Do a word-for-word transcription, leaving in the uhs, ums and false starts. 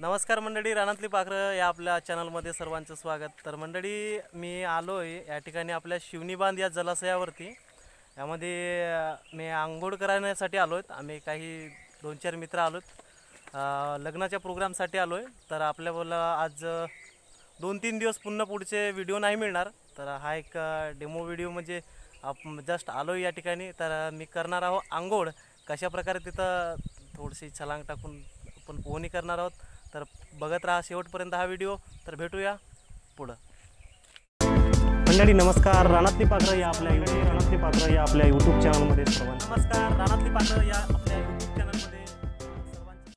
नमस्कार मंडळी, रानातली पाखरं या आपल्या चॅनलमध्ये सर्वांचं स्वागत। तर मंडळी, मी आलो आहे या ठिकाणी आपल्या शिवनी बांध या जलाशयावरती। यामध्ये मी आंघोळ करण्यासाठी आलो आहे। आम्ही काही दोन चार मित्र आलो आहेत, लग्नाच्या प्रोग्रामसाठी आलो आहे। तर आपल्याला आज दोन तीन दिवस पुन्हा पुढचे व्हिडिओ नाही मिळणार। तर हा एक डेमो व्हिडिओ म्हणजे आप जस्ट आलो आहे या ठिकाणी। तर मी करणार आहो आंघोळ, कशा प्रकारे तिथं थोडीशी छलांग टाकून आपण पोहणी करणार आहोत। तर बघत राहा शेवटपर्यंत हा व्हिडिओ। तर भेटूया पुढं। मंडळी नमस्कार, रानातली पाखरं या आपल्या रानातली पाखरं या आपल्या यूट्यूब चॅनलमध्ये सर्वांचं नमस्कार। रानातली पाखरं या आपल्या यूट्यूब चॅनलमध्ये सर्वांचं स्वागत।